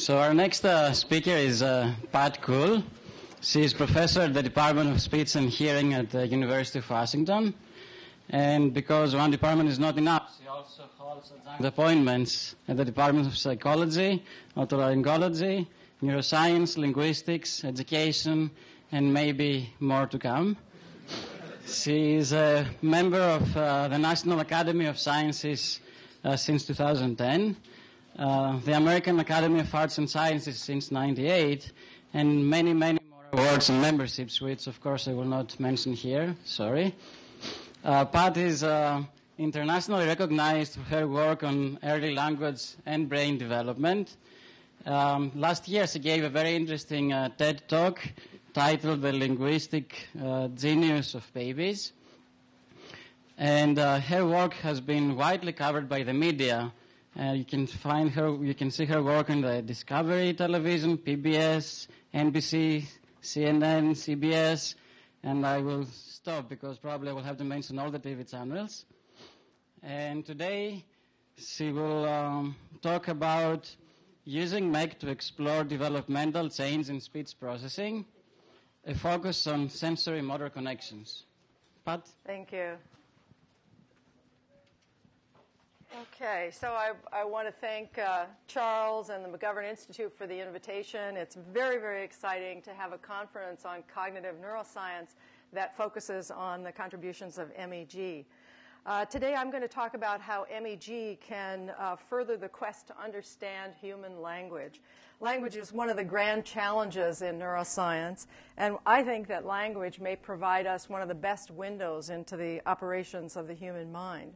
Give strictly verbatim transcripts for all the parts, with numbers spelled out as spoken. So our next uh, speaker is uh, Pat Kuhl. She is professor at the Department of Speech and Hearing at the University of Washington. And because one department is not enough, she also holds adjunct appointments at the Department of Psychology, Otolaryngology, Neuroscience, Linguistics, Education, and maybe more to come. She is a member of uh, the National Academy of Sciences uh, since two thousand ten, uh, the American Academy of Arts and Sciences since ninety-eight, and many, many more awards and memberships, which, of course, I will not mention here. Sorry. Uh, Pat is uh, internationally recognized for her work on early language and brain development. Um, last year, she gave a very interesting uh, TED Talk titled The Linguistic uh, Genius of Babies. And uh, her work has been widely covered by the media. Uh, you can find her, you can see her work on the Discovery Television, P B S, N B C, C N N, C B S, and I will stop because probably I will have to mention all the T V channels. And today she will um, talk about using M E G to explore developmental change in speech processing, a focus on sensory-motor connections. Pat? Thank you. Okay, so I, I want to thank uh, Charles and the McGovern Institute for the invitation. It's very, very exciting to have a conference on cognitive neuroscience that focuses on the contributions of M E G. Uh, today I'm going to talk about how M E G can uh, further the quest to understand human language. Language is one of the grand challenges in neuroscience, and I think that language may provide us one of the best windows into the operations of the human mind.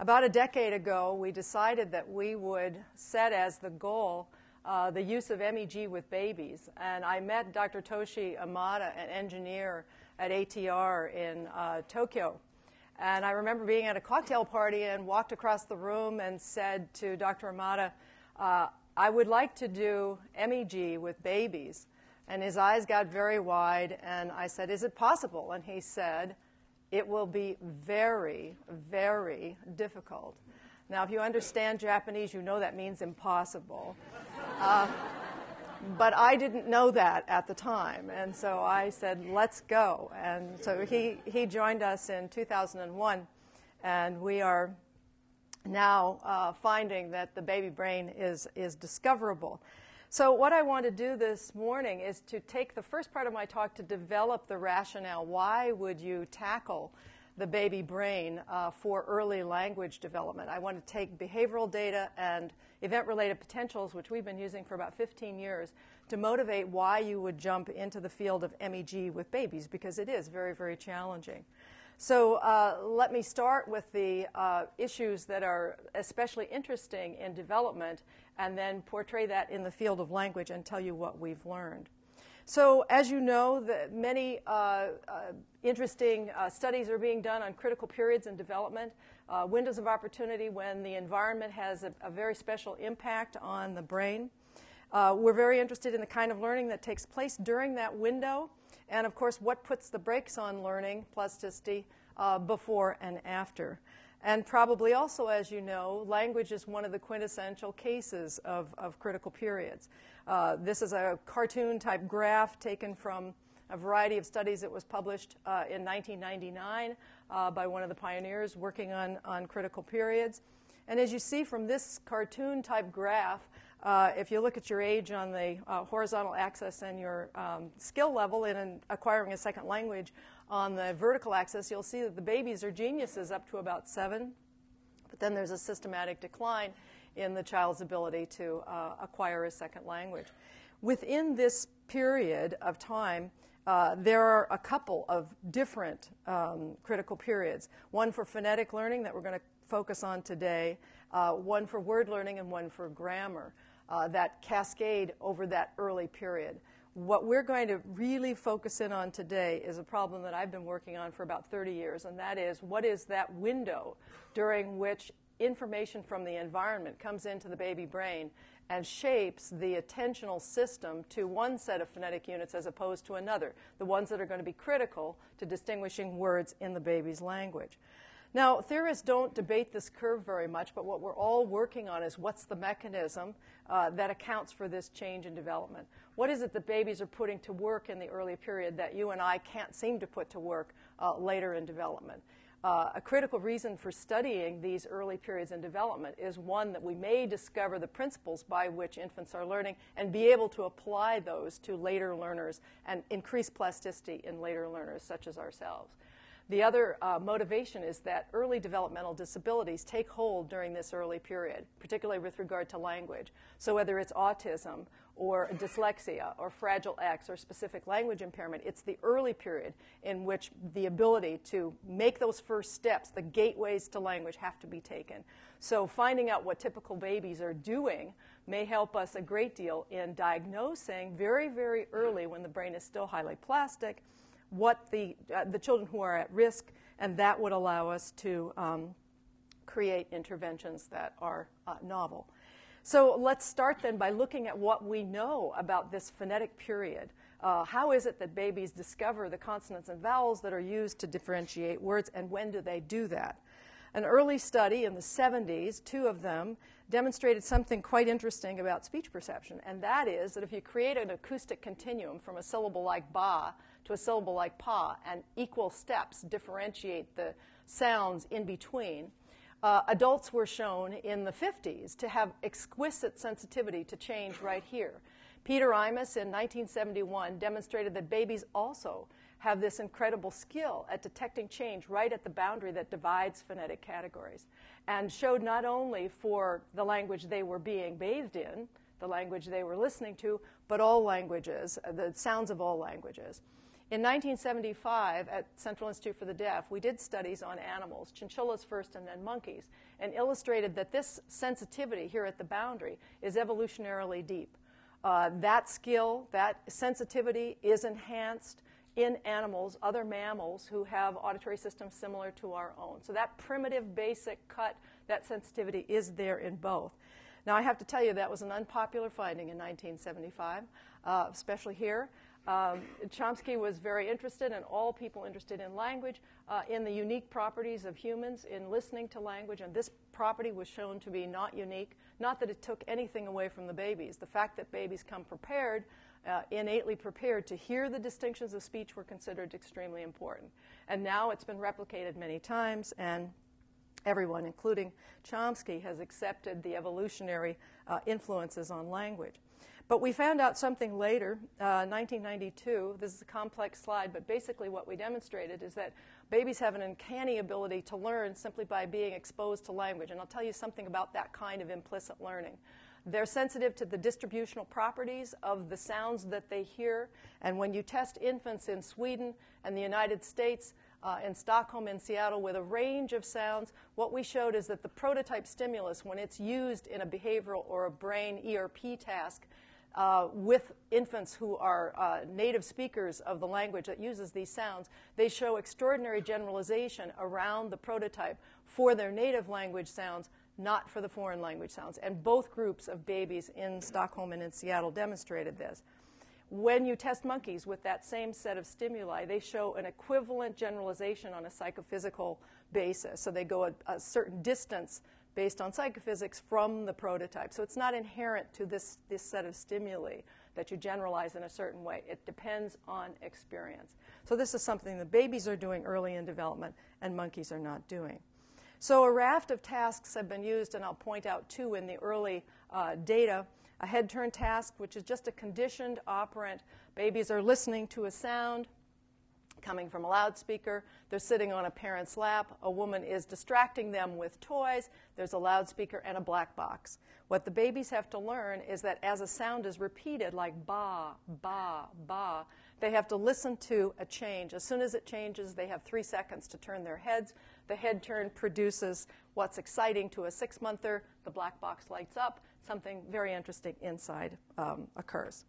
About a decade ago, we decided that we would set as the goal uh, the use of M E G with babies, and I met Doctor Toshi Imada, an engineer at A T R in uh, Tokyo. And I remember being at a cocktail party and walked across the room and said to Doctor Imada, uh, I would like to do M E G with babies. And his eyes got very wide, and I said, is it possible? And he said, it will be very, very difficult. Now, if you understand Japanese, you know that means impossible. uh, But I didn't know that at the time, and so I said, let's go. And so he, he joined us in two thousand one, and we are now uh, finding that the baby brain is, is discoverable. So what I want to do this morning is to take the first part of my talk to develop the rationale. Why would you tackle the baby brain uh, for early language development? I want to take behavioral data and event-related potentials, which we've been using for about fifteen years, to motivate why you would jump into the field of M E G with babies, because it is very, very challenging. So uh, let me start with the uh, issues that are especially interesting in development, and then portray that in the field of language and tell you what we've learned. So as you know, the many uh, uh, interesting uh, studies are being done on critical periods in development, uh, windows of opportunity when the environment has a, a very special impact on the brain. Uh, we're very interested in the kind of learning that takes place during that window, and of course what puts the brakes on learning, plasticity, uh, before and after. And probably also, as you know, language is one of the quintessential cases of, of critical periods. Uh, this is a cartoon-type graph taken from a variety of studies that was published uh, in nineteen ninety-nine uh, by one of the pioneers working on, on critical periods. And as you see from this cartoon-type graph, uh, if you look at your age on the uh, horizontal axis and your um, skill level in an acquiring a second language on the vertical axis, you'll see that the babies are geniuses up to about seven, but then there's a systematic decline in the child's ability to uh, acquire a second language. Within this period of time, uh, there are a couple of different um, critical periods, one for phonetic learning that we're going to focus on today, uh, one for word learning, and one for grammar, uh, that cascade over that early period. What we're going to really focus in on today is a problem that I've been working on for about thirty years, and that is, what is that window during which information from the environment comes into the baby brain and shapes the attentional system to one set of phonetic units as opposed to another, the ones that are going to be critical to distinguishing words in the baby's language. Now, theorists don't debate this curve very much, but what we're all working on is what's the mechanism uh, that accounts for this change in development. What is it that babies are putting to work in the early period that you and I can't seem to put to work uh, later in development? Uh, a critical reason for studying these early periods in development is, one, that we may discover the principles by which infants are learning and be able to apply those to later learners and increase plasticity in later learners, such as ourselves. The other uh, motivation is that early developmental disabilities take hold during this early period, particularly with regard to language. So whether it's autism or dyslexia or Fragile X or specific language impairment, it's the early period in which the ability to make those first steps, the gateways to language, have to be taken. So finding out what typical babies are doing may help us a great deal in diagnosing very, very early, when the brain is still highly plastic, what the, uh, the children who are at risk, and that would allow us to um, create interventions that are uh, novel. So let's start then by looking at what we know about this phonetic period. Uh, how is it that babies discover the consonants and vowels that are used to differentiate words, and when do they do that? An early study in the seventies, two of them, demonstrated something quite interesting about speech perception, and that is that if you create an acoustic continuum from a syllable like ba to a syllable like pa, and equal steps differentiate the sounds in between, uh, adults were shown in the fifties to have exquisite sensitivity to change right here. Peter Imus in nineteen seventy-one demonstrated that babies also have this incredible skill at detecting change right at the boundary that divides phonetic categories, and showed not only for the language they were being bathed in, the language they were listening to, but all languages, the sounds of all languages. In nineteen seventy-five, at Central Institute for the Deaf, we did studies on animals, chinchillas first and then monkeys, and illustrated that this sensitivity here at the boundary is evolutionarily deep. Uh, that skill, that sensitivity is enhanced in animals, other mammals who have auditory systems similar to our own. So that primitive, basic cut, that sensitivity is there in both. Now, I have to tell you, that was an unpopular finding in nineteen seventy-five, uh, especially here. Um, Chomsky was very interested, and all people interested in language, uh, in the unique properties of humans in listening to language, and this property was shown to be not unique. Not that it took anything away from the babies. The fact that babies come prepared, uh, innately prepared to hear the distinctions of speech, were considered extremely important. And now it's been replicated many times, and everyone, including Chomsky, has accepted the evolutionary uh, influences on language. But we found out something later, uh, nineteen ninety-two. This is a complex slide, but basically what we demonstrated is that babies have an uncanny ability to learn simply by being exposed to language. And I'll tell you something about that kind of implicit learning. They're sensitive to the distributional properties of the sounds that they hear. And when you test infants in Sweden and the United States, Uh, in Stockholm and Seattle, with a range of sounds, what we showed is that the prototype stimulus, when it's used in a behavioral or a brain E R P task uh, with infants who are uh, native speakers of the language that uses these sounds, they show extraordinary generalization around the prototype for their native language sounds, not for the foreign language sounds. And both groups of babies in Stockholm and in Seattle demonstrated this. When you test monkeys with that same set of stimuli, they show an equivalent generalization on a psychophysical basis. So they go a, a certain distance based on psychophysics from the prototype. So it's not inherent to this, this set of stimuli that you generalize in a certain way. It depends on experience. So this is something that babies are doing early in development and monkeys are not doing. So a raft of tasks have been used, and I'll point out two in the early uh, data. A head turn task, which is just a conditioned operant. Babies are listening to a sound coming from a loudspeaker. They're sitting on a parent's lap. A woman is distracting them with toys. There's a loudspeaker and a black box. What the babies have to learn is that as a sound is repeated, like ba, ba, ba, they have to listen to a change. As soon as it changes, they have three seconds to turn their heads. The head turn produces what's exciting to a six-monther. The black box lights up. Something very interesting inside um, occurs.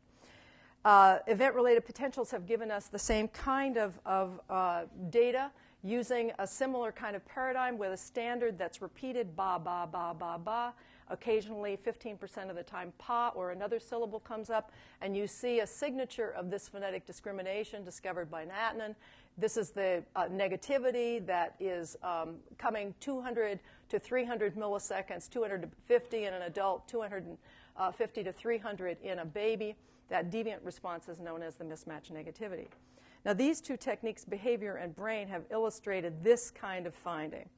Uh, event-related potentials have given us the same kind of, of uh, data using a similar kind of paradigm with a standard that's repeated, ba, ba, ba, ba, ba. Occasionally, fifteen percent of the time, pa or another syllable comes up, and you see a signature of this phonetic discrimination discovered by Näätänen. This is the uh, negativity that is um, coming two hundred to three hundred milliseconds, two hundred fifty in an adult, two hundred fifty to three hundred in a baby. That deviant response is known as the mismatch negativity. Now, these two techniques, behavior and brain, have illustrated this kind of finding.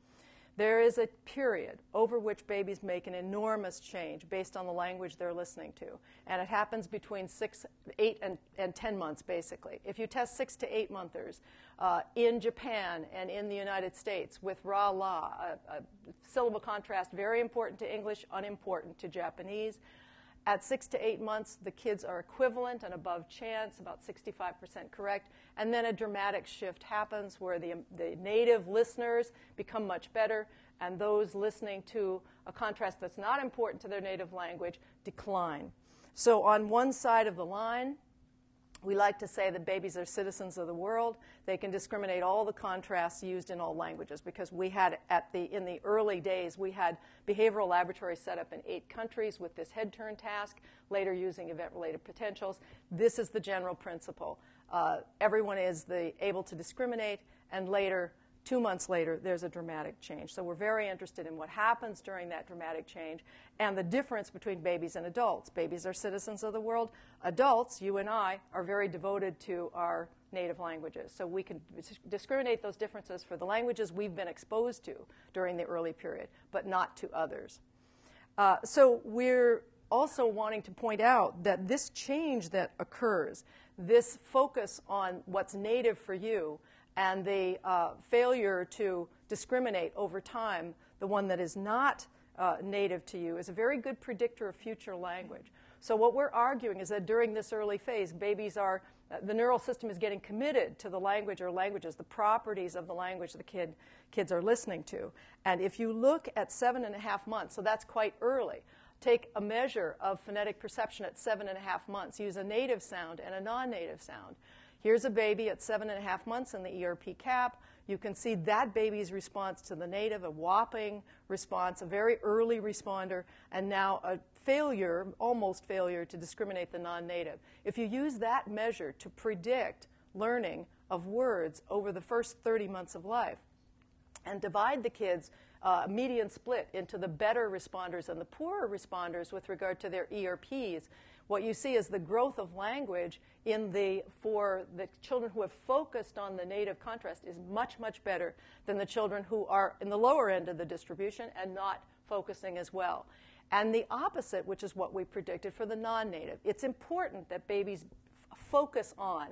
There is a period over which babies make an enormous change based on the language they're listening to. And it happens between six, eight, and, and ten months, basically. If you test six to eight monthers uh, in Japan and in the United States with ra, la, a, a syllable contrast very important to English, unimportant to Japanese. At six to eight months, the kids are equivalent and above chance, about sixty-five percent correct. And then a dramatic shift happens where the, the native listeners become much better, and those listening to a contrast that's not important to their native language decline. So on one side of the line, we like to say that babies are citizens of the world. They can discriminate all the contrasts used in all languages, because we had at the in the early days, we had behavioral laboratories set up in eight countries with this head turn task, later using event-related potentials. This is the general principle. Uh, everyone is the, able to discriminate, and later, two months later, there's a dramatic change. So we're very interested in what happens during that dramatic change and the difference between babies and adults. Babies are citizens of the world. Adults, you and I, are very devoted to our native languages. So we can discriminate those differences for the languages we've been exposed to during the early period, but not to others. Uh, so we're also wanting to point out that this change that occurs, this focus on what's native for you, and the uh, failure to discriminate over time, the one that is not uh, native to you, is a very good predictor of future language. So what we're arguing is that during this early phase, babies are, uh, the neural system is getting committed to the language or languages, the properties of the language the kid, kids are listening to. And if you look at seven and a half months, so that's quite early, take a measure of phonetic perception at seven and a half months, use a native sound and a non-native sound. Here's a baby at seven and a half months in the E R P cap. You can see that baby's response to the native, a whopping response, a very early responder, and now a failure, almost failure, to discriminate the non-native. If you use that measure to predict learning of words over the first thirty months of life and divide the kids' uh, median split into the better responders and the poorer responders with regard to their E R Ps, what you see is the growth of language in the, for the children who have focused on the native contrast is much, much better than the children who are in the lower end of the distribution and not focusing as well. And the opposite, which is what we predicted for the non-native. It's important that babies f- focus on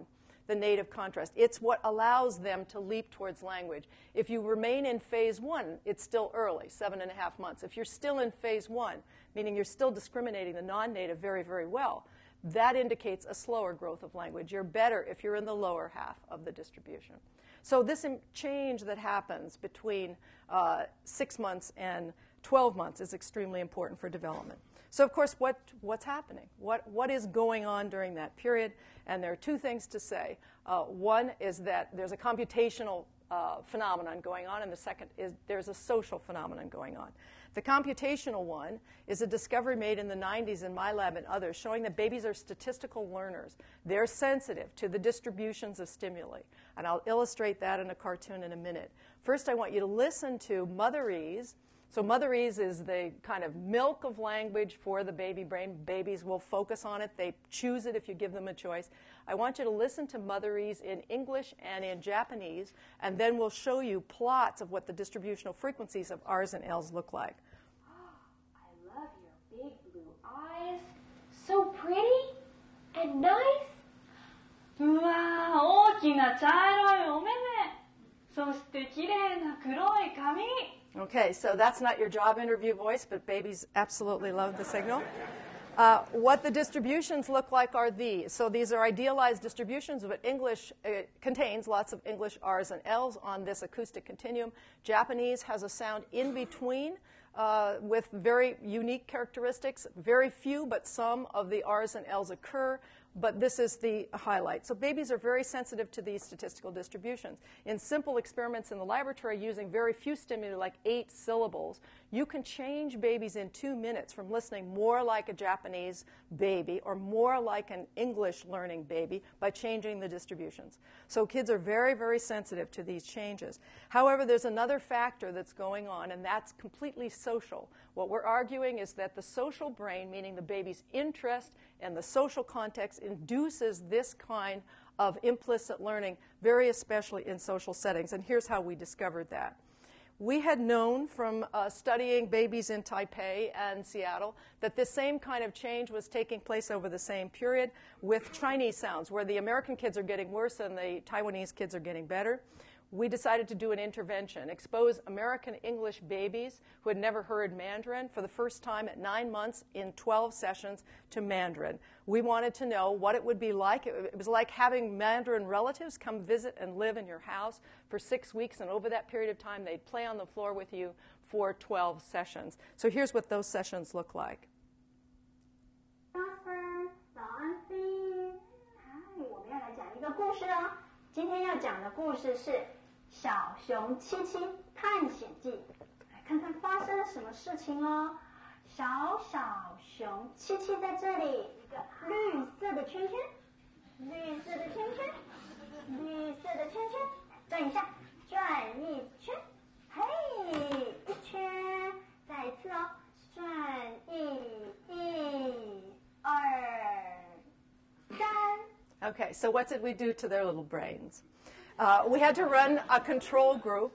the native contrast. It's what allows them to leap towards language. If you remain in phase one, it's still early, seven and a half months. If you're still in phase one, meaning you're still discriminating the non-native very, very well, that indicates a slower growth of language. You're better if you're in the lower half of the distribution. So this change that happens between uh, six months and twelve months is extremely important for development. So, of course, what, what's happening? What, what is going on during that period? And there are two things to say. Uh, one is that there's a computational uh, phenomenon going on, and the second is there's a social phenomenon going on. The computational one is a discovery made in the nineties in my lab and others showing that babies are statistical learners. They're sensitive to the distributions of stimuli. And I'll illustrate that in a cartoon in a minute. First, I want you to listen to Motherese. So Motherese is the kind of milk of language for the baby brain. Babies will focus on it. They choose it if you give them a choice. I want you to listen to Motherese in English and in Japanese, and then we'll show you plots of what the distributional frequencies of R's and L's look like. Oh, I love your big blue eyes. So pretty and nice. Wow, 大きな茶色いお目々。そして綺麗な黒い髪。Okay, so that's not your job interview voice, but babies absolutely love the signal. Uh, what the distributions look like are these. So these are idealized distributions, but English uh, contains lots of English R's and L's on this acoustic continuum. Japanese has a sound in between uh, with very unique characteristics. Very few, but some of the R's and L's occur. but this is the highlight. So babies are very sensitive to these statistical distributions. In simple experiments in the laboratory using very few stimuli, like eight syllables, you can change babies in two minutes from listening more like a Japanese baby or more like an English learning baby by changing the distributions. So kids are very, very sensitive to these changes. However, there's another factor that's going on, and that's completely social. What we're arguing is that the social brain, meaning the baby's interest and the social context, induces this kind of implicit learning, very especially in social settings. And here's how we discovered that. We had known from uh, studying babies in Taipei and Seattle that this same kind of change was taking place over the same period with Chinese sounds, where the American kids are getting worse and the Taiwanese kids are getting better. We decided to do an intervention, expose American English babies who had never heard Mandarin for the first time at nine months in twelve sessions to Mandarin. We wanted to know what it would be like. It was like having Mandarin relatives come visit and live in your house for six weeks, and over that period of time, they'd play on the floor with you for twelve sessions. So here's what those sessions look like. Okay, so what did we do to their little brains? Uh, we had to run a control group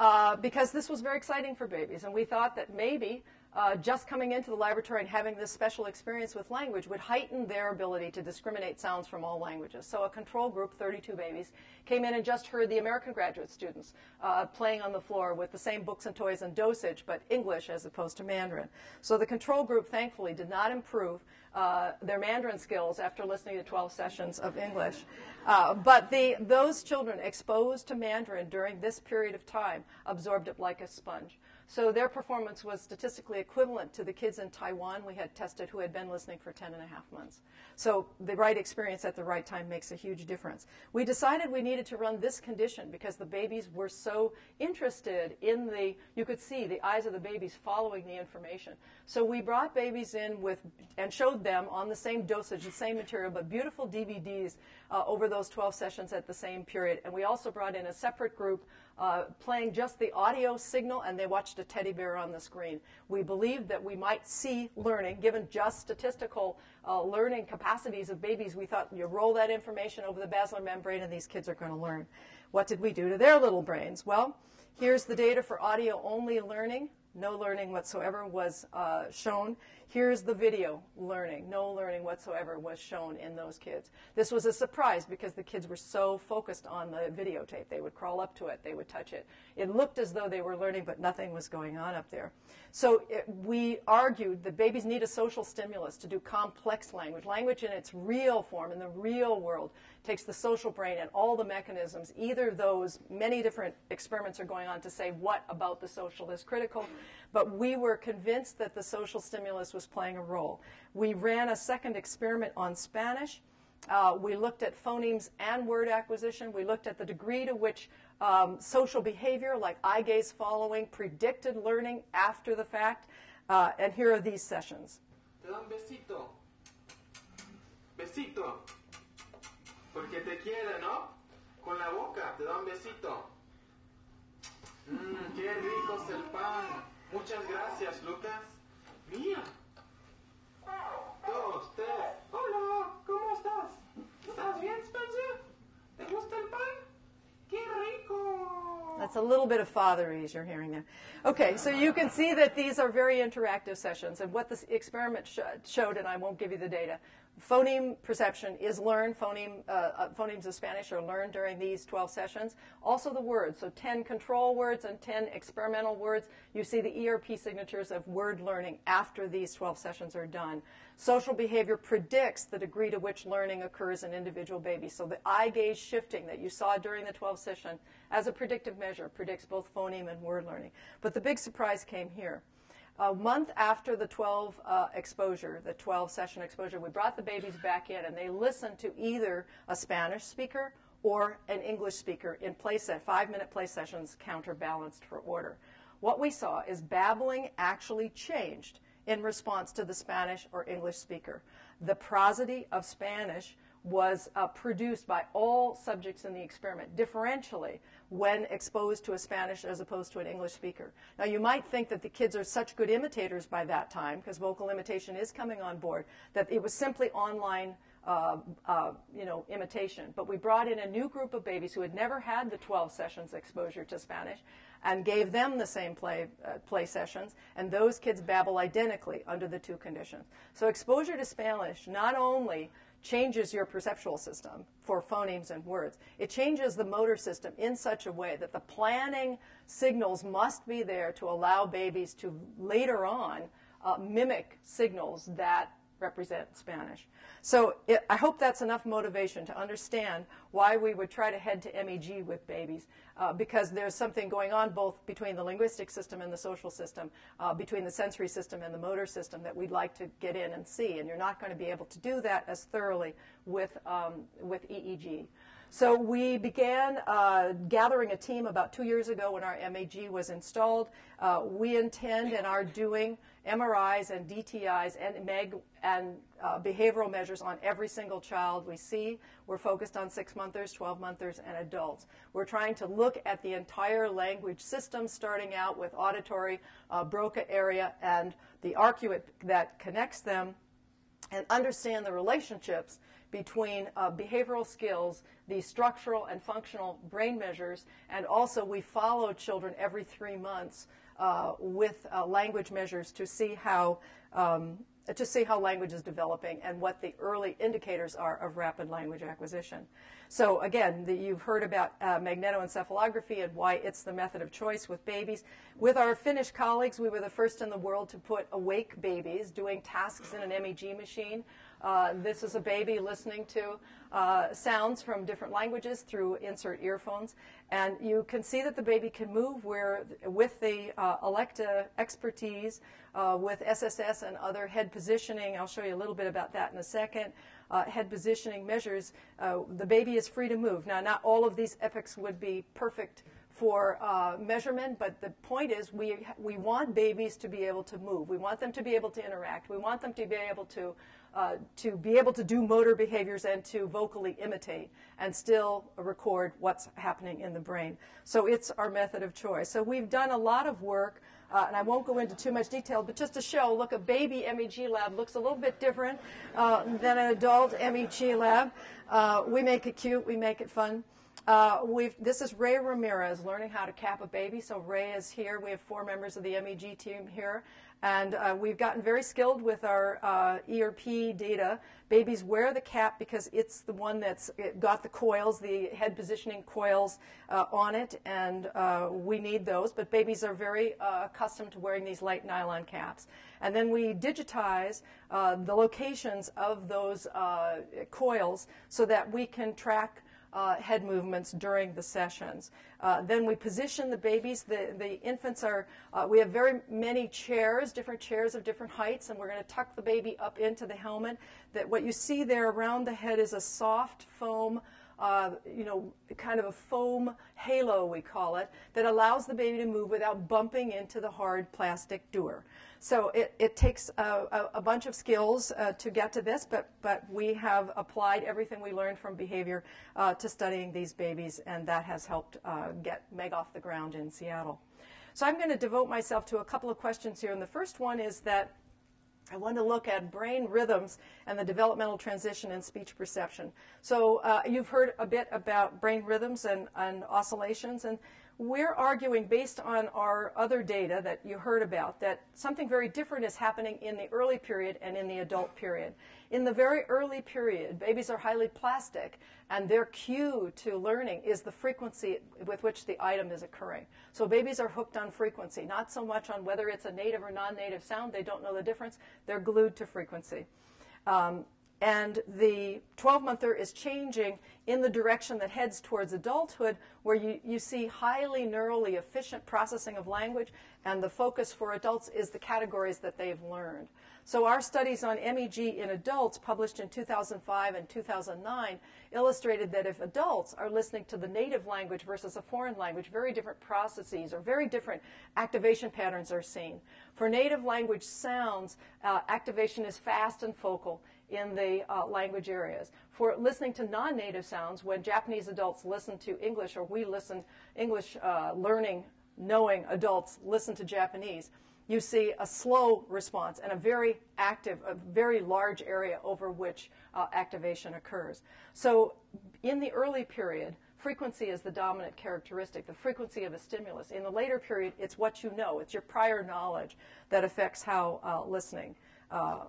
uh, because this was very exciting for babies, and we thought that maybe uh, just coming into the laboratory and having this special experience with language would heighten their ability to discriminate sounds from all languages. So a control group, thirty-two babies, came in and just heard the American graduate students uh, playing on the floor with the same books and toys and dosage, but English as opposed to Mandarin. So the control group, thankfully, did not improve Uh, their Mandarin skills after listening to twelve sessions of English. Uh, but the, those children exposed to Mandarin during this period of time absorbed it like a sponge. So their performance was statistically equivalent to the kids in Taiwan we had tested who had been listening for ten and a half months. So the right experience at the right time makes a huge difference. We decided we needed to run this condition because the babies were so interested in the, you could see the eyes of the babies following the information. So we brought babies in with, and showed them on the same dosage, the same material, but beautiful D V Ds uh, over those twelve sessions at the same period. And we also brought in a separate group Uh, playing just the audio signal, and they watched a teddy bear on the screen. We believed that we might see learning, given just statistical uh, learning capacities of babies. We thought you roll that information over the basilar membrane, and these kids are going to learn. What did we do to their little brains? Well, here's the data for audio-only learning. No learning whatsoever was uh, shown. Here's the video learning. No learning whatsoever was shown in those kids. This was a surprise because the kids were so focused on the videotape. They would crawl up to it. They would touch it. It looked as though they were learning, but nothing was going on up there. So it, we argued that babies need a social stimulus to do complex language. Language in its real form, in the real world, takes the social brain and all the mechanisms. Either those, many different experiments are going on to say what about the social is critical. But we were convinced that the social stimulus was playing a role. We ran a second experiment on Spanish. Uh, we looked at phonemes and word acquisition. We looked at the degree to which um, social behavior, like eye gaze following, predicted learning after the fact. Uh, and here are these sessions. Te doy un besito. Besito. Porque te quiero, ¿no? Con la boca, te doy un besito. Mmm, qué rico es el pan. Muchas gracias, Lucas. Mía. Dos, tres. Hola, ¿cómo estás? ¿Estás bien, Spencer? ¿Te gusta el pan? Qué rico. That's a little bit of fatherese you're hearing there. Okay, so you can see that these are very interactive sessions. And what this experiment sh showed, and I won't give you the data, phoneme perception is learned. Phoneme, uh, phonemes of Spanish are learned during these twelve sessions. Also the words, so ten control words and ten experimental words. You see the E R P signatures of word learning after these twelve sessions are done. Social behavior predicts the degree to which learning occurs in individual babies. So the eye gaze shifting that you saw during the twelve session as a predictive measure predicts both phoneme and word learning. But the big surprise came here. a month after the twelve uh, exposure, the twelve session exposure, we brought the babies back in, and they listened to either a Spanish speaker or an English speaker in play set, five-minute play sessions counterbalanced for order. What we saw is babbling actually changed in response to the Spanish or English speaker. The prosody of Spanish was uh, produced by all subjects in the experiment differentially when exposed to a Spanish as opposed to an English speaker. Now, you might think that the kids are such good imitators by that time, because vocal imitation is coming on board, that it was simply online uh, uh, you know, imitation. But we brought in a new group of babies who had never had the twelve sessions exposure to Spanish and gave them the same play, uh, play sessions, and those kids babble identically under the two conditions. So exposure to Spanish not only changes your perceptual system for phonemes and words, it changes the motor system in such a way that the planning signals must be there to allow babies to later on uh, mimic signals that represent Spanish. So it, I hope that's enough motivation to understand why we would try to head to M E G with babies, uh, because there's something going on both between the linguistic system and the social system, uh, between the sensory system and the motor system that we'd like to get in and see, and you're not going to be able to do that as thoroughly with, um, with E E G. So we began uh, gathering a team about two years ago when our M E G was installed. Uh, we intend and are doing M R Is and D T Is and M E G and uh, behavioral measures on every single child we see. We're focused on six-monthers, twelve-monthers, and adults. We're trying to look at the entire language system, starting out with auditory, uh, Broca area, and the arcuate that connects them, and understand the relationships between uh, behavioral skills, the structural and functional brain measures, and also we follow children every three months uh, with uh, language measures to see how um, to see how language is developing and what the early indicators are of rapid language acquisition. So again, the, you've heard about uh, magnetoencephalography and why it's the method of choice with babies. With our Finnish colleagues, we were the first in the world to put awake babies doing tasks in an M E G machine. Uh, this is a baby listening to uh, sounds from different languages through insert earphones. And you can see that the baby can move where, with the uh, Electa expertise, uh, with S S S and other head positioning. I'll show you a little bit about that in a second. Uh, head positioning measures, uh, the baby is free to move. Now, not all of these epics would be perfect for uh, measurement, but the point is we, we want babies to be able to move. We want them to be able to interact. We want them to be able to Uh, to be able to do motor behaviors and to vocally imitate and still record what's happening in the brain. So it's our method of choice. So we've done a lot of work, uh, and I won't go into too much detail, but just to show, look, a baby M E G lab looks a little bit different uh, than an adult M E G lab. Uh, we make it cute. We make it fun. Uh, we've, this is Ray Ramirez learning how to cap a baby. So Ray is here. We have four members of the M E G team here. And uh, we've gotten very skilled with our uh, E R P data. Babies wear the cap because it's the one that's got the coils, the head positioning coils uh, on it, and uh, we need those. But babies are very uh, accustomed to wearing these light nylon caps. And then we digitize uh, the locations of those uh, coils so that we can track Uh, head movements during the sessions. Uh, then we position the babies. The, the infants are, uh, we have very many chairs, different chairs of different heights, and we're going to tuck the baby up into the helmet. That what you see there around the head is a soft foam, uh, you know, kind of a foam halo, we call it, that allows the baby to move without bumping into the hard plastic door. So it, it takes a, a, a bunch of skills uh, to get to this, but, but we have applied everything we learned from behavior uh, to studying these babies, and that has helped uh, get MEG off the ground in Seattle. So I'm going to devote myself to a couple of questions here, and the first one is that I want to look at brain rhythms and the developmental transition in speech perception. So uh, you've heard a bit about brain rhythms and, and oscillations, and we're arguing, based on our other data that you heard about, that something very different is happening in the early period and in the adult period. In the very early period, babies are highly plastic, and their cue to learning is the frequency with which the item is occurring. So babies are hooked on frequency, not so much on whether it's a native or non-native sound. They don't know the difference. They're glued to frequency. Um, and the twelve-monther is changing in the direction that heads towards adulthood, where you, you see highly neurally efficient processing of language, and the focus for adults is the categories that they've learned. So our studies on M E G in adults, published in two thousand five and two thousand nine, illustrated that if adults are listening to the native language versus a foreign language, very different processes or very different activation patterns are seen. For native language sounds, uh, activation is fast and focal in the uh, language areas. For listening to non-native sounds, when Japanese adults listen to English, or we listen, English uh, learning, knowing adults listen to Japanese, you see a slow response and a very active, a very large area over which uh, activation occurs. So in the early period, frequency is the dominant characteristic, the frequency of a stimulus. In the later period, it's what you know, it's your prior knowledge that affects how uh, listening, uh,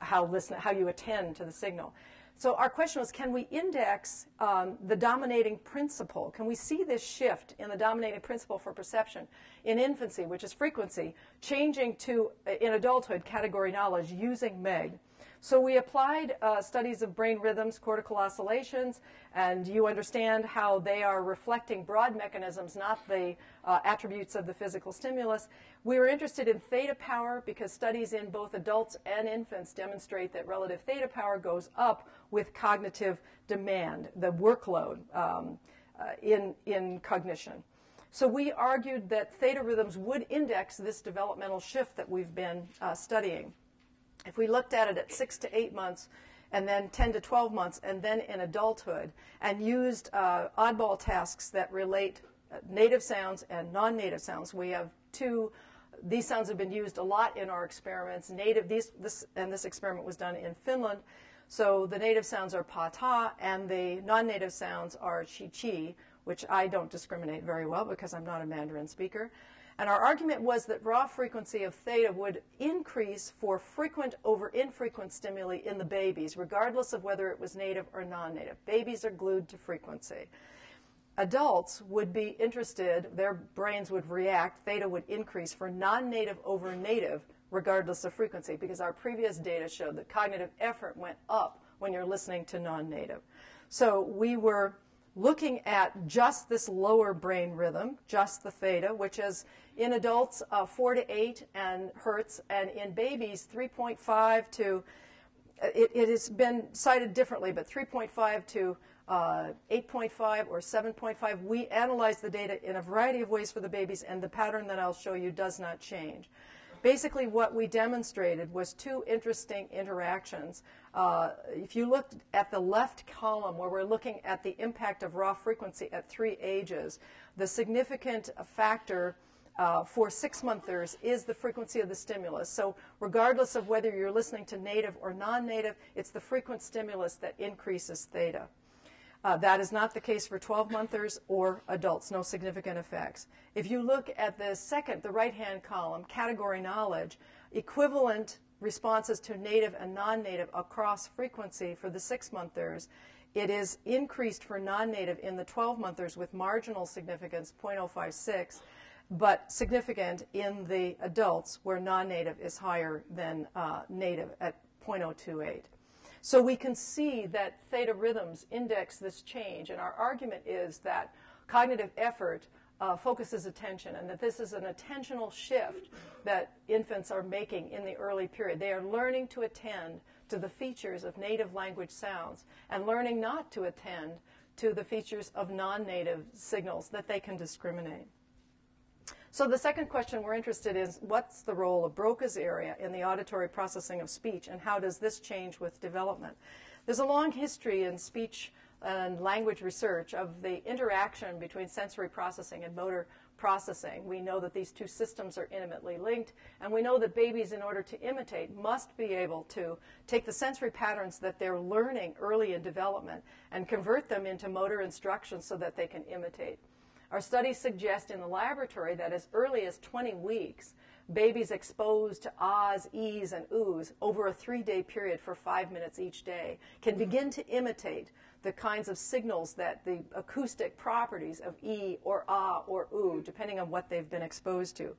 how, listen, how you attend to the signal. So our question was, can we index um, the dominating principle? Can we see this shift in the dominating principle for perception in infancy, which is frequency, changing to, in adulthood, category knowledge using M E G? So we applied uh, studies of brain rhythms, cortical oscillations, and you understand how they are reflecting broad mechanisms, not the uh, attributes of the physical stimulus. We were interested in theta power because studies in both adults and infants demonstrate that relative theta power goes up with cognitive demand, the workload um, uh, in, in cognition. So we argued that theta rhythms would index this developmental shift that we've been uh, studying. If we looked at it at six to eight months, and then ten to twelve months, and then in adulthood, and used uh, oddball tasks that relate native sounds and non-native sounds, we have two. These sounds have been used a lot in our experiments. Native, these, this, and this experiment was done in Finland. So the native sounds are pata, and the non-native sounds are chi-chi, which I don't discriminate very well because I'm not a Mandarin speaker. And our argument was that raw frequency of theta would increase for frequent over infrequent stimuli in the babies, regardless of whether it was native or non-native. Babies are glued to frequency. Adults would be interested, their brains would react, theta would increase for non-native over native, regardless of frequency, because our previous data showed that cognitive effort went up when you're listening to non-native. So we were looking at just this lower brain rhythm, just the theta, which is in adults uh, four to eight and hertz, and in babies three point five to, it, it has been cited differently, but three point five to uh, eight point five or seven point five. We analyzed the data in a variety of ways for the babies, and the pattern that I'll show you does not change. Basically, what we demonstrated was two interesting interactions. Uh, if you looked at the left column, where we're looking at the impact of raw frequency at three ages, the significant factor uh, for six-monthers is the frequency of the stimulus. So regardless of whether you're listening to native or non-native, it's the frequent stimulus that increases theta. Uh, that is not the case for twelve-monthers or adults, no significant effects. If you look at the second, the right-hand column, category knowledge, equivalent responses to native and non-native across frequency for the six-monthers, it is increased for non-native in the twelve-monthers with marginal significance, zero point zero five six, but significant in the adults where non-native is higher than uh, native at zero point zero two eight. So we can see that theta rhythms index this change, and our argument is that cognitive effort uh, focuses attention, and that this is an attentional shift that infants are making in the early period. They are learning to attend to the features of native language sounds and learning not to attend to the features of non-native signals that they can discriminate. So the second question we're interested in is, what's the role of Broca's area in the auditory processing of speech, and how does this change with development? There's a long history in speech and language research of the interaction between sensory processing and motor processing. We know that these two systems are intimately linked, and we know that babies, in order to imitate, must be able to take the sensory patterns that they're learning early in development and convert them into motor instructions so that they can imitate. Our studies suggest in the laboratory that as early as twenty weeks, babies exposed to ahs, ees, and oohs over a three-day period for five minutes each day can begin to imitate the kinds of signals that the acoustic properties of ee or ah or ooh, depending on what they've been exposed to.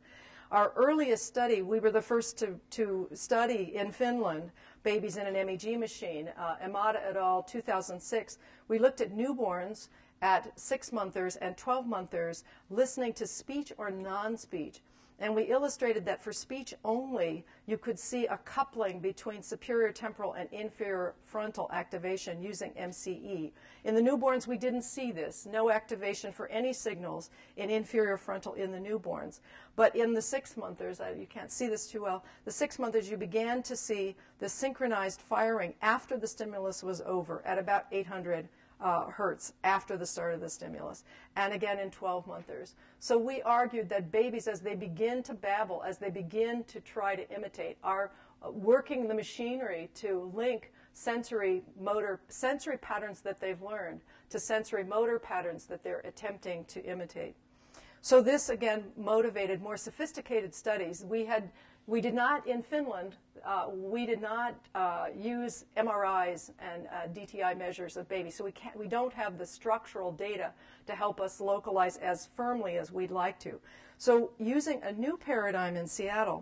Our earliest study, we were the first to, to study in Finland babies in an M E G machine. Uh, Imada et al., two thousand six, we looked at newborns at six-monthers and twelve-monthers listening to speech or non-speech. And we illustrated that for speech only, you could see a coupling between superior temporal and inferior frontal activation using M C E. In the newborns, we didn't see this. No activation for any signals in inferior frontal in the newborns. But in the six-monthers, you can't see this too well, the six-monthers, you began to see the synchronized firing after the stimulus was over at about eight hundred Uh, hertz after the start of the stimulus, and again in twelve-monthers. So we argued that babies, as they begin to babble, as they begin to try to imitate, are working the machinery to link sensory motor sensory patterns that they've learned to sensory motor patterns that they're attempting to imitate. So this again motivated more sophisticated studies. We had we did not in Finland. Uh, we did not uh, use M R Is and uh, D T I measures of babies, so we can't, we don't have the structural data to help us localize as firmly as we'd like to. So using a new paradigm in Seattle,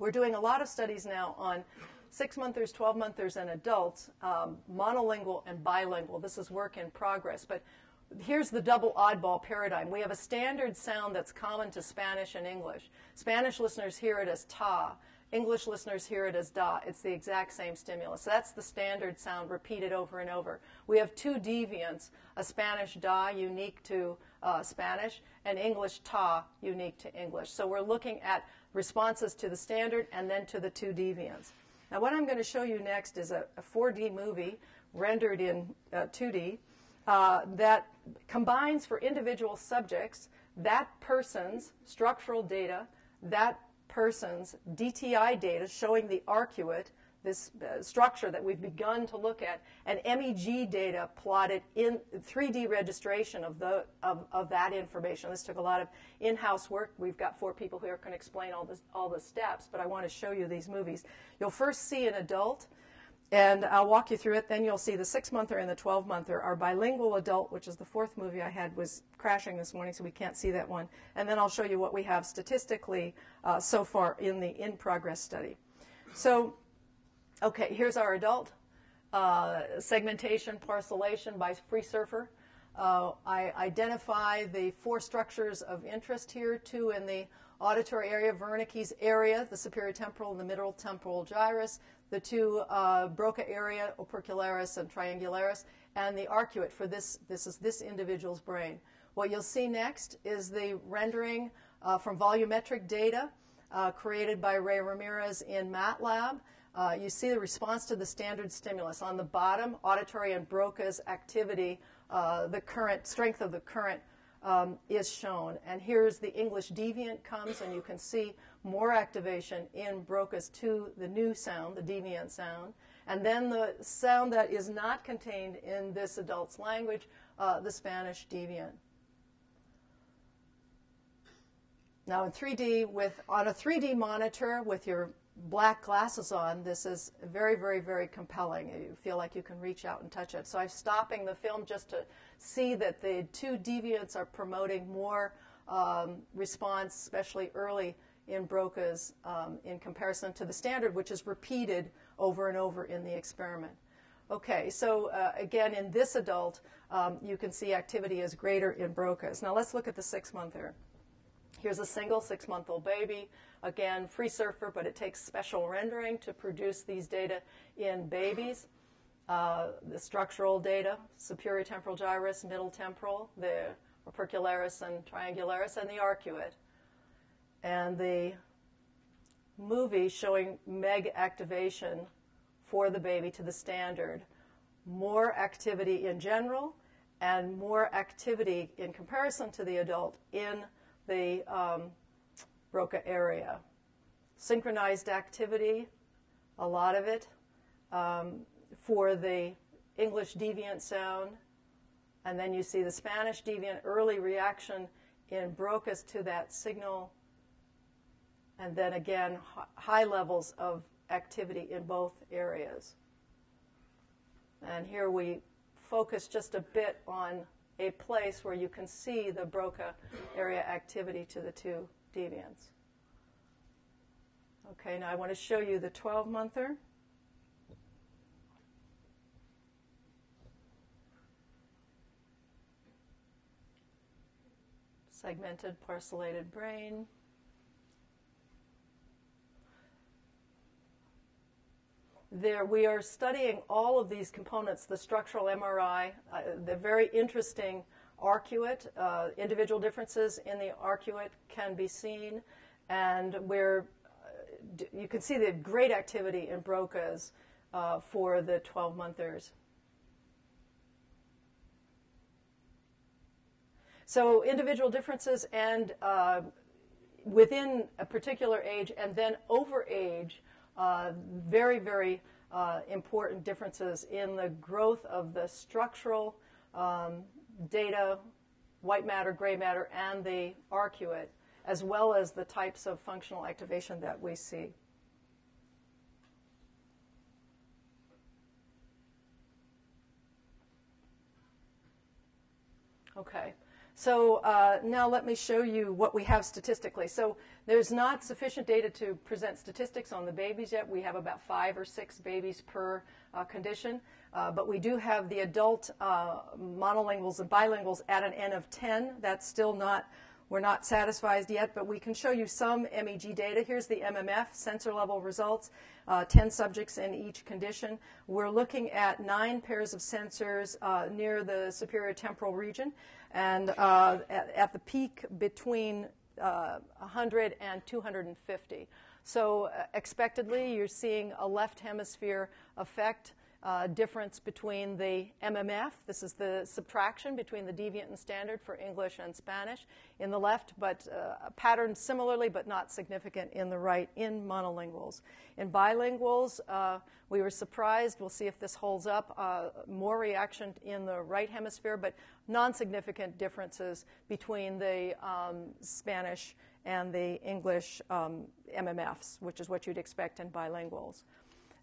we're doing a lot of studies now on six-monthers, twelve-monthers, and adults, um, monolingual and bilingual. This is work in progress, but here's the double oddball paradigm. We have a standard sound that's common to Spanish and English. Spanish listeners hear it as ta. English listeners hear it as da. It's the exact same stimulus. So that's the standard sound repeated over and over. We have two deviants, a Spanish da unique to uh, Spanish and English ta unique to English. So we're looking at responses to the standard and then to the two deviants. Now what I'm going to show you next is a, a four D movie rendered in uh, two D uh, that combines for individual subjects that person's structural data, that person's D T I data showing the arcuate, this uh, structure that we've begun to look at, and M E G data plotted in three D registration of, the, of, of that information. This took a lot of in-house work. We've got four people here who can explain all, this, all the steps, but I want to show you these movies. You'll first see an adult, and I'll walk you through it. Then you'll see the six-monther and the twelve-monther. Our bilingual adult, which is the fourth movie I had, was crashing this morning, so we can't see that one. And then I'll show you what we have statistically uh, so far in the in-progress study. So, okay, here's our adult. Uh, segmentation, parcellation by FreeSurfer. Uh, I identify the four structures of interest here, two in the auditory area, Wernicke's area, the superior temporal and the middle temporal gyrus, the two uh, Broca area, opercularis and triangularis, and the arcuate for this, this is this individual's brain. What you'll see next is the rendering uh, from volumetric data uh, created by Ray Ramirez in MATLAB. Uh, you see the response to the standard stimulus. On the bottom, auditory and Broca's activity, uh, the current strength of the current um, is shown. And here's the English deviant comes, and you can see more activation in Broca's to the new sound, the deviant sound, and then the sound that is not contained in this adult's language, uh, the Spanish deviant. Now in three D, with, on a three D monitor with your black glasses on, this is very, very, very compelling. You feel like you can reach out and touch it. So I'm stopping the film just to see that the two deviants are promoting more um, response, especially early in Broca's um, in comparison to the standard, which is repeated over and over in the experiment. Okay, so uh, again, in this adult, um, you can see activity is greater in Broca's. Now let's look at the six-monther. Here's a single six-month-old baby. Again, FreeSurfer, but it takes special rendering to produce these data in babies. Uh, the structural data, superior temporal gyrus, middle temporal, the opercularis and triangularis, and the arcuate. And the movie showing MEG activation for the baby to the standard. More activity in general and more activity in comparison to the adult in the um, Broca area. Synchronized activity, a lot of it, um, for the English deviant sound. And then you see the Spanish deviant early reaction in Broca's to that signal. And then again, high levels of activity in both areas. And here we focus just a bit on a place where you can see the Broca area activity to the two deviants. Okay, now I want to show you the twelve-monther. Segmented parcellated brain. There, we are studying all of these components, the structural M R I, uh, the very interesting arcuate, uh, individual differences in the arcuate can be seen, and where uh, you can see the great activity in Broca's uh, for the twelve-monthers. So individual differences and uh, within a particular age and then over age, Uh, very, very uh, important differences in the growth of the structural um, data, white matter, gray matter, and the arcuate, as well as the types of functional activation that we see. Okay. So uh, now let me show you what we have statistically. So there's not sufficient data to present statistics on the babies yet. We have about five or six babies per uh, condition. Uh, but we do have the adult uh, monolinguals and bilinguals at an N of ten. That's still not, we're not satisfied yet, but we can show you some M E G data. Here's the M M F, sensor level results, uh, ten subjects in each condition. We're looking at nine pairs of sensors uh, near the superior temporal region. And uh, at, at the peak between uh, one hundred and two hundred fifty. So uh, expectedly, you're seeing a left hemisphere effect uh, difference between the M M F. This is the subtraction between the deviant and standard for English and Spanish in the left, but uh, patterned similarly, but not significant in the right in monolinguals. In bilinguals, uh, we were surprised. We'll see if this holds up. Uh, more reaction in the right hemisphere, but non-significant differences between the um, Spanish and the English um, M M Fs, which is what you'd expect in bilinguals.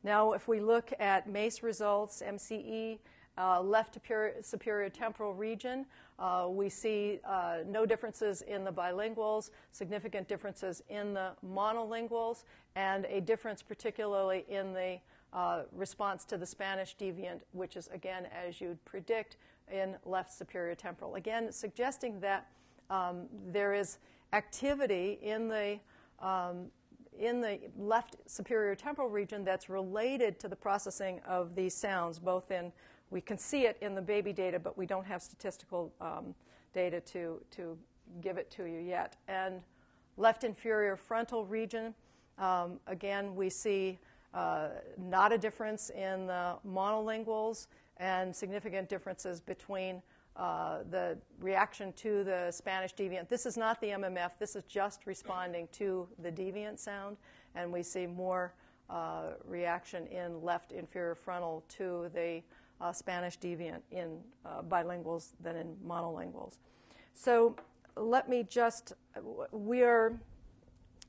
Now, if we look at MACE results, M C E, uh, left superior temporal region, uh, we see uh, no differences in the bilinguals, significant differences in the monolinguals, and a difference particularly in the uh, response to the Spanish deviant, which is, again, as you'd predict, in left superior temporal. Again, suggesting that um, there is activity in the, um, in the left superior temporal region that's related to the processing of these sounds, both in, we can see it in the baby data, but we don't have statistical um, data to, to give it to you yet. And left inferior frontal region, um, again, we see uh, not a difference in the monolinguals, and significant differences between uh, the reaction to the Spanish deviant. This is not the M M F. This is just responding to the deviant sound. And we see more uh, reaction in left inferior frontal to the uh, Spanish deviant in uh, bilinguals than in monolinguals. So let me just, we are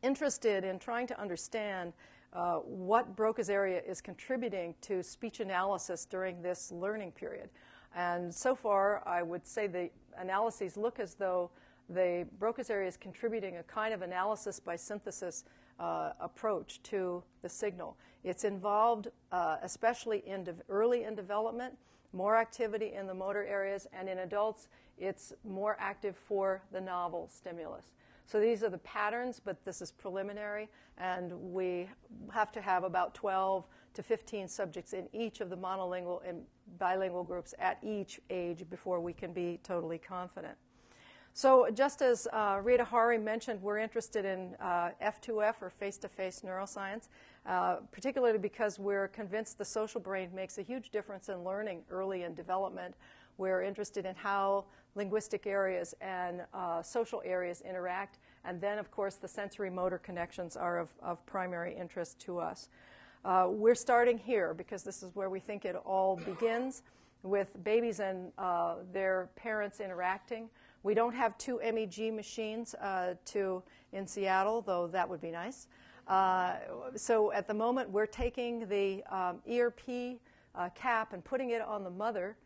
interested in trying to understand Uh, what Broca's area is contributing to speech analysis during this learning period. And so far, I would say the analyses look as though the Broca's area is contributing a kind of analysis by synthesis uh, approach to the signal. It's involved, uh, especially in de- early in development, more activity in the motor areas, and in adults, it's more active for the novel stimulus. So these are the patterns, but this is preliminary, and we have to have about twelve to fifteen subjects in each of the monolingual and bilingual groups at each age before we can be totally confident. So just as uh, Rita Hari mentioned, we're interested in uh, F two F, or face-to-face neuroscience, uh, particularly because we're convinced the social brain makes a huge difference in learning early in development. We're interested in how linguistic areas and uh, social areas interact. And then, of course, the sensory-motor connections are of, of primary interest to us. Uh, we're starting here because this is where we think it all begins, with babies and uh, their parents interacting. We don't have two M E G machines uh, to, in Seattle, though that would be nice. Uh, so at the moment, we're taking the um, E R P uh, cap and putting it on the mother,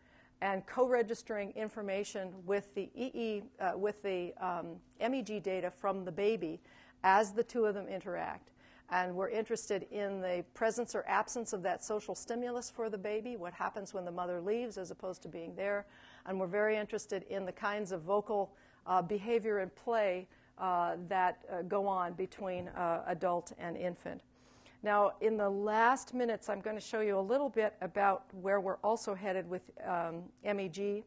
and co-registering information with the E E, uh, with the um, M E G data from the baby as the two of them interact. And we're interested in the presence or absence of that social stimulus for the baby, what happens when the mother leaves as opposed to being there. And we're very interested in the kinds of vocal uh, behavior and play uh, that uh, go on between uh, adult and infant. Now, in the last minutes, I'm going to show you a little bit about where we're also headed with um, M E G.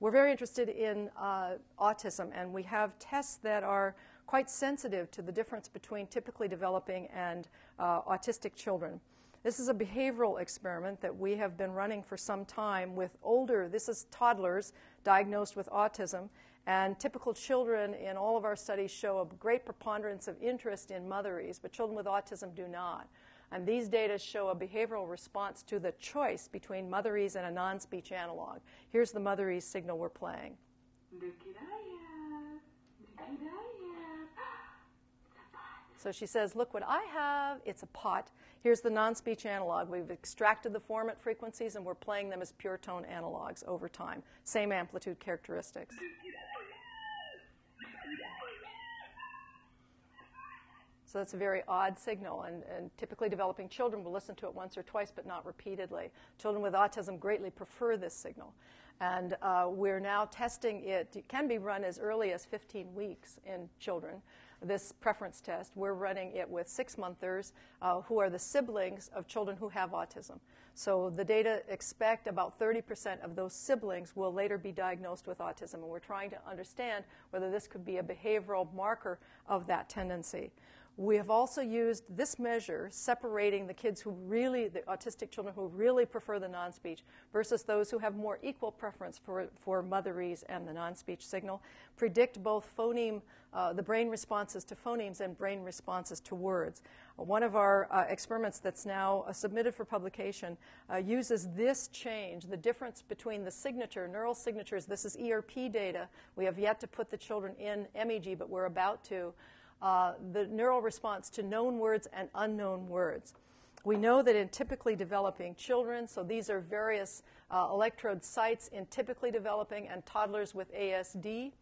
We're very interested in uh, autism, and we have tests that are quite sensitive to the difference between typically developing and uh, autistic children. This is a behavioral experiment that we have been running for some time with older, this is toddlers diagnosed with autism, and typical children in all of our studies show a great preponderance of interest in motherese, but children with autism do not. And these data show a behavioral response to the choice between motherese and a non-speech analog. Here's the motherese signal we're playing. So she says, look what I have, it's a pot. Here's the non-speech analog. We've extracted the formant frequencies and we're playing them as pure tone analogs over time. Same amplitude characteristics. So that's a very odd signal, and, and typically developing children will listen to it once or twice but not repeatedly. Children with autism greatly prefer this signal. And uh, we're now testing it. It can be run as early as fifteen weeks in children, this preference test. We're running it with six-monthers uh, who are the siblings of children who have autism. So the data expect about thirty percent of those siblings will later be diagnosed with autism, and we're trying to understand whether this could be a behavioral marker of that tendency. We have also used this measure, separating the kids who really, the autistic children who really prefer the non-speech versus those who have more equal preference for, for motherese and the non-speech signal, predict both phoneme, uh, the brain responses to phonemes and brain responses to words. One of our uh, experiments that's now uh, submitted for publication uh, uses this change, the difference between the signature, neural signatures. This is E R P data. We have yet to put the children in M E G, but we're about to. Uh, the neural response to known words and unknown words. We know that in typically developing children, so these are various uh, electrode sites in typically developing and toddlers with A S D.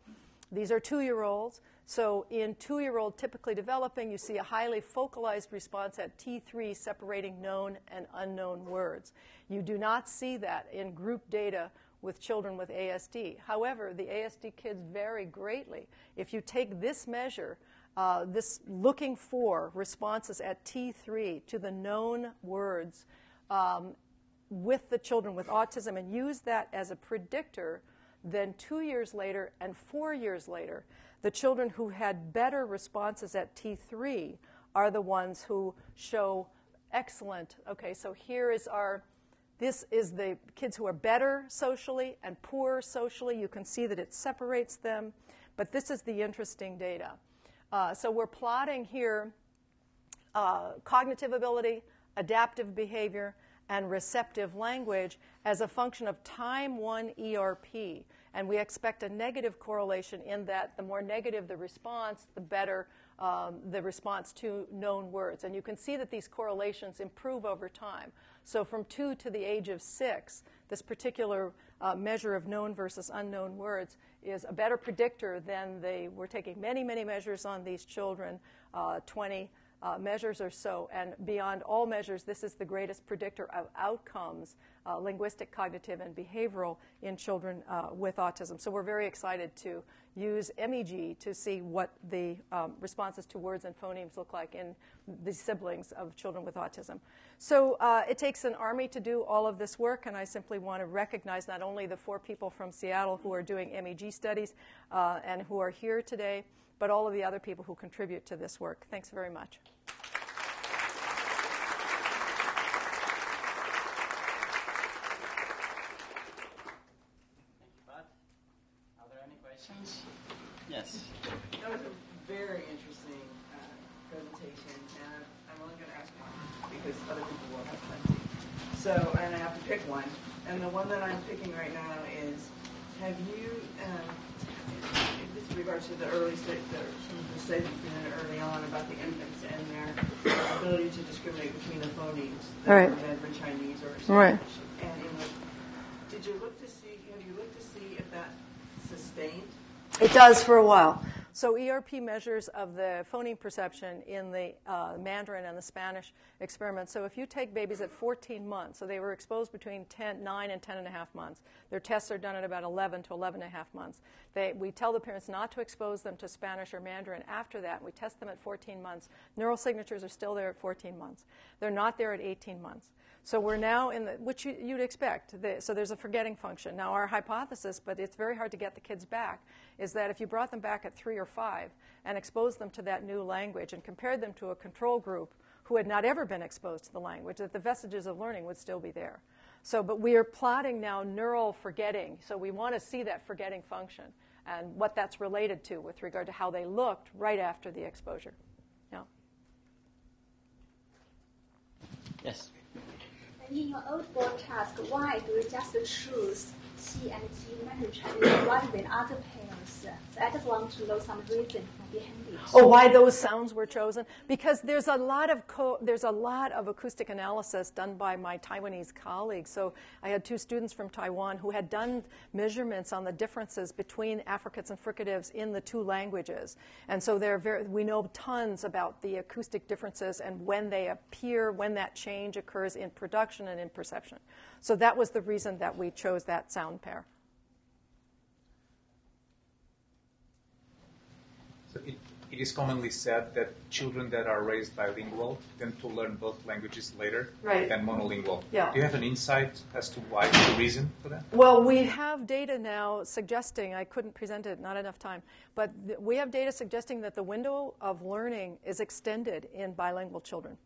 These are two-year-olds. So in two-year-old typically developing, you see a highly focalized response at T three separating known and unknown words. You do not see that in group data with children with A S D. However, the A S D kids vary greatly. If you take this measure, Uh, this looking for responses at T three to the known words um, with the children with autism and use that as a predictor, then two years later and four years later, the children who had better responses at T three are the ones who show excellent, okay, so here is our, this is the kids who are better socially and poorer socially. You can see that it separates them, but this is the interesting data. Uh, so we're plotting here uh, cognitive ability, adaptive behavior, and receptive language as a function of time one E R P. And we expect a negative correlation in that the more negative the response, the better um, the response to known words. And you can see that these correlations improve over time. So from two to the age of six, this particular uh, measure of known versus unknown words is a better predictor than they were taking many, many measures on these children, uh, twenty uh, measures or so. And beyond all measures, this is the greatest predictor of outcomes, uh, linguistic, cognitive, and behavioral in children uh, with autism. So we're very excited to use M E G to see what the um, responses to words and phonemes look like in the siblings of children with autism. So uh, it takes an army to do all of this work, and I simply want to recognize not only the four people from Seattle who are doing M E G studies uh, and who are here today, but all of the other people who contribute to this work. Thanks very much. Yes. That was a very interesting uh, presentation, and I'm only going to ask one because other people will have plenty. So, and I have to pick one, and the one that I'm picking right now is: have you, um, with regard to the early state, the, some of the statements we had early on about the infants and their ability to discriminate between the phonemes that right. are read in Chinese or Spanish right. and English? Did you look to see? Have you looked to see if that sustained? It does for a while. So E R P measures of the phoneme perception in the uh, Mandarin and the Spanish experiments. So if you take babies at fourteen months, so they were exposed between nine and ten and a half months. Their tests are done at about eleven to eleven and a half months. They, we tell the parents not to expose them to Spanish or Mandarin after that. We test them at fourteen months. Neural signatures are still there at fourteen months. They're not there at eighteen months. So we're now in the, which you, you'd expect. The, so there's a forgetting function. Now our hypothesis, but it's very hard to get the kids back, is that if you brought them back at three or five and exposed them to that new language and compared them to a control group who had not ever been exposed to the language, that the vestiges of learning would still be there. So, but we are plotting now neural forgetting. So we want to see that forgetting function and what that's related to with regard to how they looked right after the exposure. Yeah. Yes? In your outboard task, why do you just choose T and T Mandarin Chinese rather than other pairs? So I just want to know some reason behind it. Oh, why those sounds were chosen? Because there's a lot of co there's a lot of acoustic analysis done by my Taiwanese colleagues. So I had two students from Taiwan who had done measurements on the differences between affricates and fricatives in the two languages, and so they're very, we know tons about the acoustic differences and when they appear, when that change occurs in production and in perception. So that was the reason that we chose that sound pair. So it, it is commonly said that children that are raised bilingual tend to learn both languages later right. than monolingual. Yeah. Do you have an insight as to why, the reason for that? Well, we have data now suggesting, I couldn't present it, not enough time, but th- we have data suggesting that the window of learning is extended in bilingual children.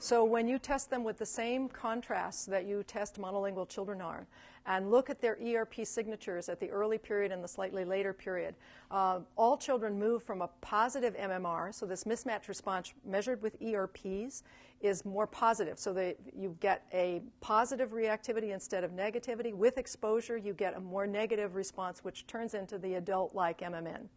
So when you test them with the same contrasts that you test monolingual children on, and look at their E R P signatures at the early period and the slightly later period, uh, all children move from a positive M M R, so this mismatch response measured with E R Ps is more positive. So they, you get a positive reactivity instead of negativity. With exposure, you get a more negative response, which turns into the adult-like M M N.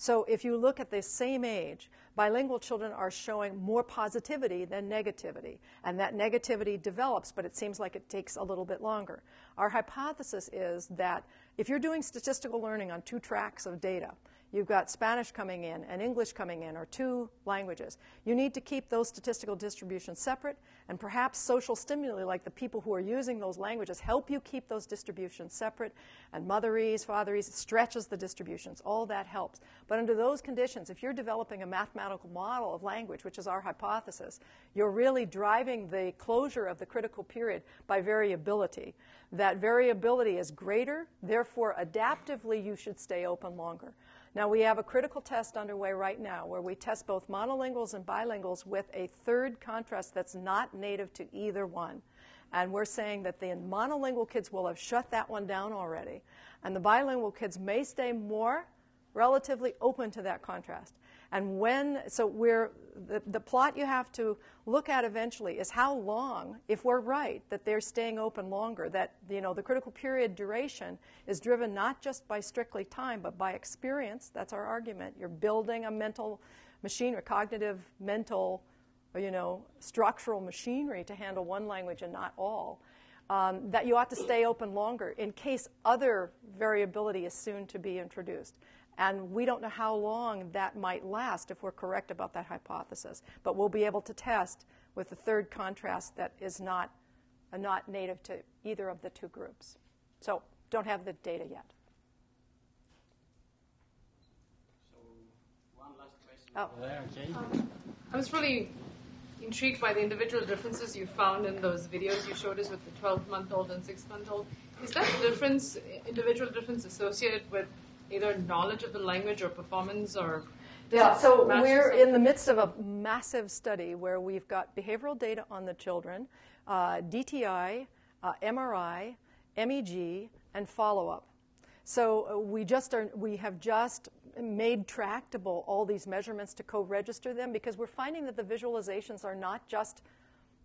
So if you look at the same age, bilingual children are showing more positivity than negativity. And that negativity develops, but it seems like it takes a little bit longer. Our hypothesis is that if you're doing statistical learning on two tracks of data, you've got Spanish coming in and English coming in, or two languages, you need to keep those statistical distributions separate. And perhaps social stimuli, like the people who are using those languages, help you keep those distributions separate. And motherese, fatherese, stretches the distributions. All that helps. But under those conditions, if you're developing a mathematical model of language, which is our hypothesis, you're really driving the closure of the critical period by variability. That variability is greater. Therefore, adaptively, you should stay open longer. Now, we have a critical test underway right now where we test both monolinguals and bilinguals with a third contrast that's not native to either one. And we're saying that the monolingual kids will have shut that one down already. And the bilingual kids may stay more relatively open to that contrast. And when, so we're, the, the plot you have to look at eventually is how long, if we're right, that they're staying open longer, that, you know, the critical period duration is driven not just by strictly time, but by experience. That's our argument. You're building a mental machine, or cognitive, mental, you know, structural machinery to handle one language and not all. Um, that you ought to stay open longer in case other variability is soon to be introduced. And we don't know how long that might last if we're correct about that hypothesis. But we'll be able to test with the third contrast that is not, uh, not native to either of the two groups. So don't have the data yet. So one last question. Oh. There, Jane. Um, I was really intrigued by the individual differences you found in those videos you showed us with the twelve-month-old and six-month-old. Is that difference, individual difference, associated with either knowledge of the language or performance or... Yeah, so we're in the midst of a massive study where we've got behavioral data on the children, uh, D T I, uh, M R I, M E G, and follow-up. So we just are, we have just made tractable all these measurements to co-register them because we're finding that the visualizations are not just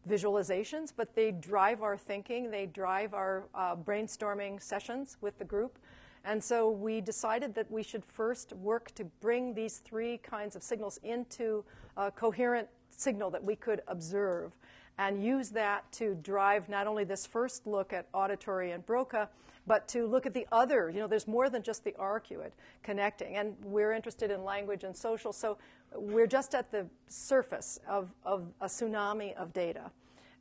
visualizations, but they drive our thinking. They drive our uh, brainstorming sessions with the group. And so we decided that we should first work to bring these three kinds of signals into a coherent signal that we could observe. and use that to drive not only this first look at auditory and Broca, but to look at the other. You know, there's more than just the arcuate connecting. And we're interested in language and social, so we're just at the surface of, of a tsunami of data.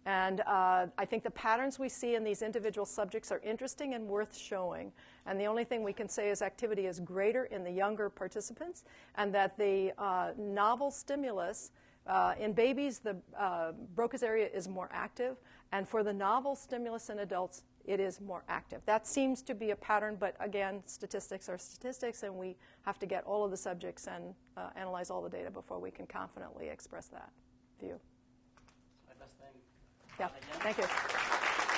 And uh, I think the patterns we see in these individual subjects are interesting and worth showing. And the only thing we can say is activity is greater in the younger participants, and that the uh, novel stimulus uh, in babies, the uh, Broca's area is more active. And for the novel stimulus in adults, it is more active. That seems to be a pattern, but again, statistics are statistics, and we have to get all of the subjects and uh, analyze all the data before we can confidently express that view. Yeah, thank you.